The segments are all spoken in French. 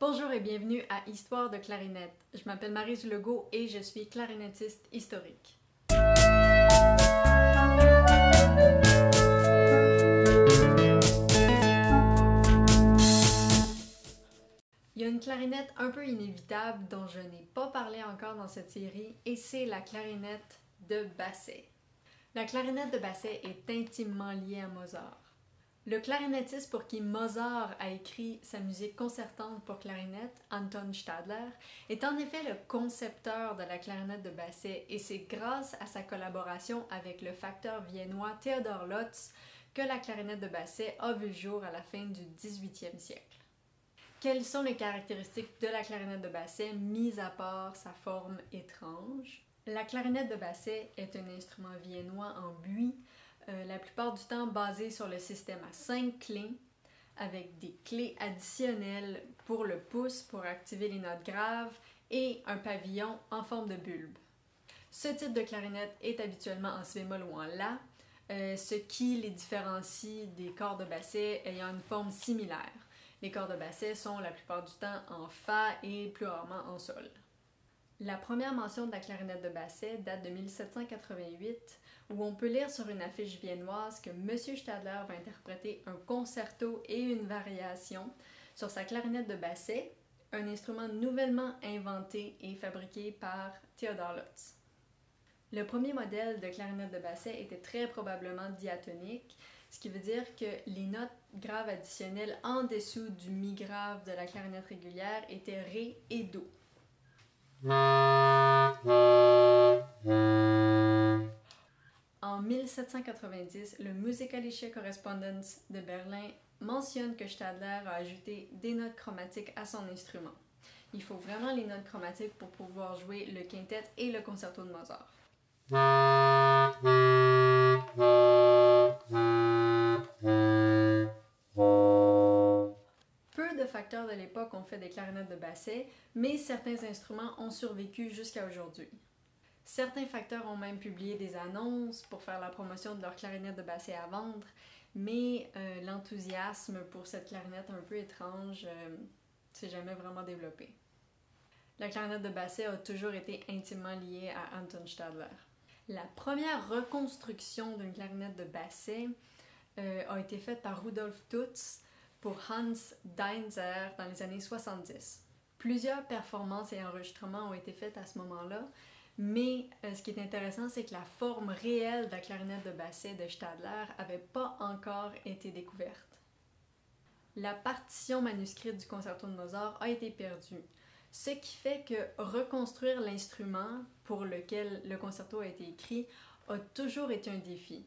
Bonjour et bienvenue à Histoire de clarinette. Je m'appelle Maryse Legault et je suis clarinettiste historique. Il y a une clarinette un peu inévitable dont je n'ai pas parlé encore dans cette série et c'est la clarinette de Basset. La clarinette de Basset est intimement liée à Mozart. Le clarinettiste pour qui Mozart a écrit sa musique concertante pour clarinette, Anton Stadler, est en effet le concepteur de la clarinette de Basset et c'est grâce à sa collaboration avec le facteur viennois Theodor Lotz que la clarinette de Basset a vu le jour à la fin du 18e siècle. Quelles sont les caractéristiques de la clarinette de Basset, mis à part sa forme étrange? La clarinette de Basset est un instrument viennois en buis, la plupart du temps basé sur le système à 5 clés, avec des clés additionnelles pour le pouce pour activer les notes graves et un pavillon en forme de bulbe. Ce type de clarinette est habituellement en si bémol ou en la, ce qui les différencie des corps de Basset ayant une forme similaire. Les corps de Basset sont la plupart du temps en fa et plus rarement en sol. La première mention de la clarinette de Basset date de 1788, où on peut lire sur une affiche viennoise que M. Stadler va interpréter un concerto et une variation sur sa clarinette de Basset, un instrument nouvellement inventé et fabriqué par Theodor Lotz. Le premier modèle de clarinette de Basset était très probablement diatonique, ce qui veut dire que les notes graves additionnelles en dessous du mi grave de la clarinette régulière étaient ré et do. En 1790, le Musicalische Correspondenz de Berlin mentionne que Stadler a ajouté des notes chromatiques à son instrument. Il faut vraiment les notes chromatiques pour pouvoir jouer le quintet et le concerto de Mozart. Facteurs de l'époque ont fait des clarinettes de Basset, mais certains instruments ont survécu jusqu'à aujourd'hui. Certains facteurs ont même publié des annonces pour faire la promotion de leur clarinette de Basset à vendre, mais l'enthousiasme pour cette clarinette un peu étrange s'est jamais vraiment développé. La clarinette de Basset a toujours été intimement liée à Anton Stadler. La première reconstruction d'une clarinette de Basset a été faite par Rudolf Tutz pour Hans Deinzer dans les années 70. Plusieurs performances et enregistrements ont été faites à ce moment-là, mais ce qui est intéressant, c'est que la forme réelle de la clarinette de Basset de Stadler n'avait pas encore été découverte. La partition manuscrite du concerto de Mozart a été perdue, ce qui fait que reconstruire l'instrument pour lequel le concerto a été écrit a toujours été un défi.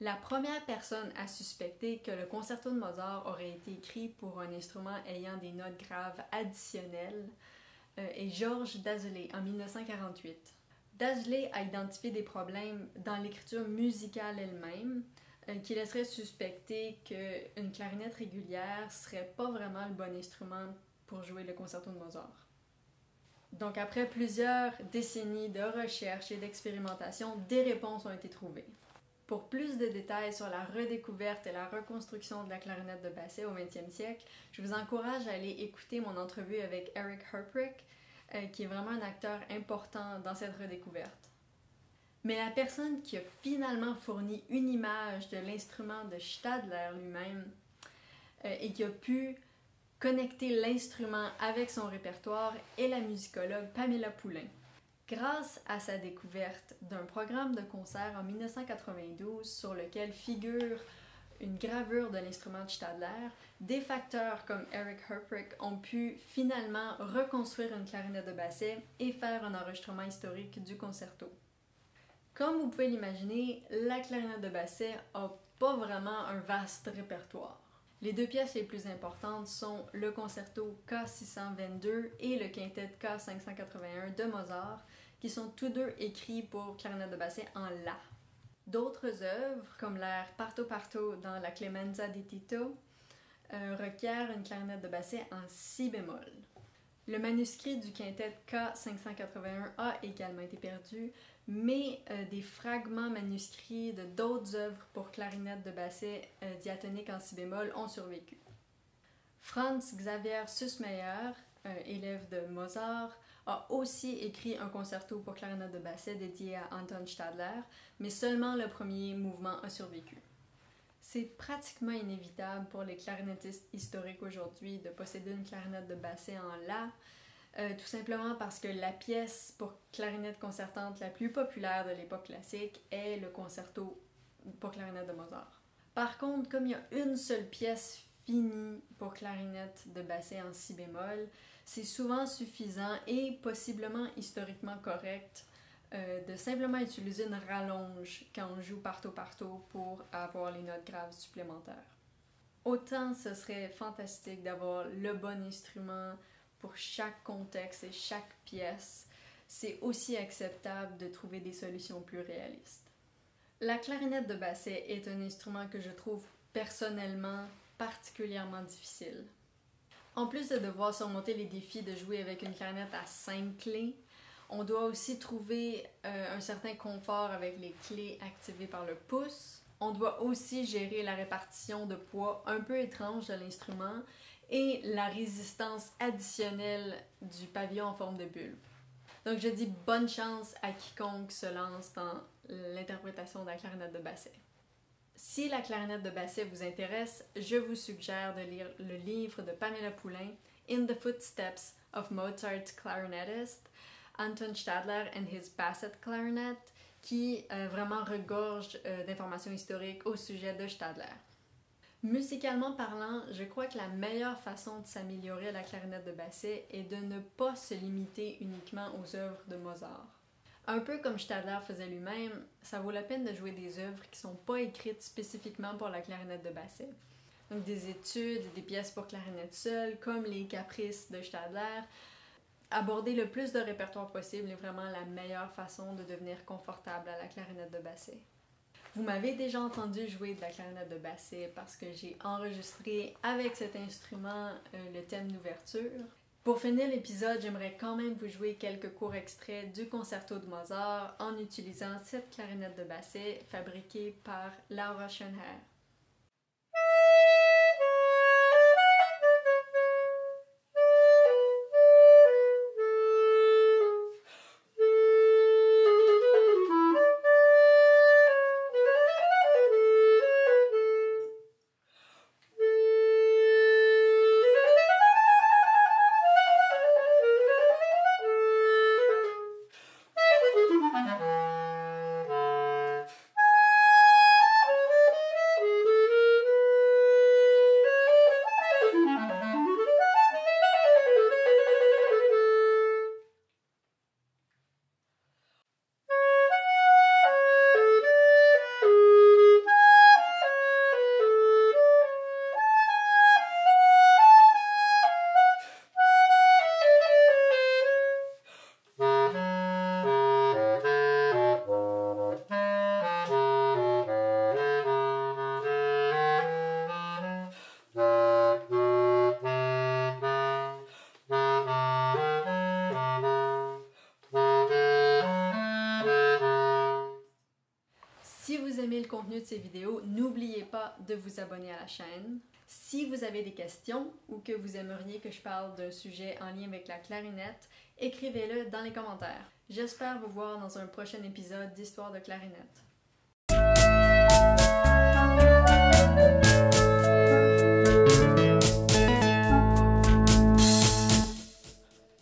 La première personne à suspecter que le concerto de Mozart aurait été écrit pour un instrument ayant des notes graves additionnelles est Georges Dazelé en 1948. Dazelé a identifié des problèmes dans l'écriture musicale elle-même qui laisseraient suspecter qu'une clarinette régulière ne serait pas vraiment le bon instrument pour jouer le concerto de Mozart. Donc après plusieurs décennies de recherche et d'expérimentation, des réponses ont été trouvées. Pour plus de détails sur la redécouverte et la reconstruction de la clarinette de Basset au 20e siècle, je vous encourage à aller écouter mon entrevue avec Eric Herprick, qui est vraiment un acteur important dans cette redécouverte. Mais la personne qui a finalement fourni une image de l'instrument de Stadler lui-même et qui a pu connecter l'instrument avec son répertoire est la musicologue Pamela Poulin. Grâce à sa découverte d'un programme de concert en 1992 sur lequel figure une gravure de l'instrument de Stadler, des facteurs comme Eric Herprick ont pu finalement reconstruire une clarinette de Basset et faire un enregistrement historique du concerto. Comme vous pouvez l'imaginer, la clarinette de Basset n'a pas vraiment un vaste répertoire. Les deux pièces les plus importantes sont le concerto K622 et le quintet K581 de Mozart, qui sont tous deux écrits pour clarinette de Basset en La. D'autres œuvres, comme l'air Parto Parto dans La Clemenza di Tito, requièrent une clarinette de Basset en Si bémol. Le manuscrit du quintet K581 a également été perdu, mais des fragments manuscrits de d'autres œuvres pour clarinette de Basset diatonique en si bémol ont survécu. Franz Xavier Sussmayr, un élève de Mozart, a aussi écrit un concerto pour clarinette de Basset dédié à Anton Stadler, mais seulement le premier mouvement a survécu. C'est pratiquement inévitable pour les clarinettistes historiques aujourd'hui de posséder une clarinette de Basset en La, tout simplement parce que la pièce pour clarinette concertante la plus populaire de l'époque classique est le concerto pour clarinette de Mozart. Par contre, comme il y a une seule pièce finie pour clarinette de Basset en si bémol, c'est souvent suffisant et possiblement historiquement correct de simplement utiliser une rallonge quand on joue Parto Parto pour avoir les notes graves supplémentaires. Autant ce serait fantastique d'avoir le bon instrument pour chaque contexte et chaque pièce, c'est aussi acceptable de trouver des solutions plus réalistes. La clarinette de Basset est un instrument que je trouve personnellement particulièrement difficile. En plus de devoir surmonter les défis de jouer avec une clarinette à 5 clés, on doit aussi trouver un certain confort avec les clés activées par le pouce. On doit aussi gérer la répartition de poids un peu étrange de l'instrument et la résistance additionnelle du pavillon en forme de bulbe. Donc je dis bonne chance à quiconque se lance dans l'interprétation de la clarinette de Basset. Si la clarinette de Basset vous intéresse, je vous suggère de lire le livre de Pamela Poulin, In the Footsteps of Mozart's Clarinetist, Anton Stadler and his Basset Clarinet, qui vraiment regorge d'informations historiques au sujet de Stadler. Musicalement parlant, je crois que la meilleure façon de s'améliorer à la clarinette de Basset est de ne pas se limiter uniquement aux œuvres de Mozart. Un peu comme Stadler faisait lui-même, ça vaut la peine de jouer des œuvres qui ne sont pas écrites spécifiquement pour la clarinette de Basset. Donc des études, des pièces pour clarinette seule, comme les caprices de Stadler. Aborder le plus de répertoire possible est vraiment la meilleure façon de devenir confortable à la clarinette de Basset. Vous m'avez déjà entendu jouer de la clarinette de Basset parce que j'ai enregistré avec cet instrument le thème d'ouverture. Pour finir l'épisode, j'aimerais quand même vous jouer quelques courts extraits du concerto de Mozart en utilisant cette clarinette de Basset fabriquée par Laura Schoenherr. Contenu de ces vidéos, n'oubliez pas de vous abonner à la chaîne. Si vous avez des questions ou que vous aimeriez que je parle d'un sujet en lien avec la clarinette, écrivez-le dans les commentaires. J'espère vous voir dans un prochain épisode d'Histoire de clarinette.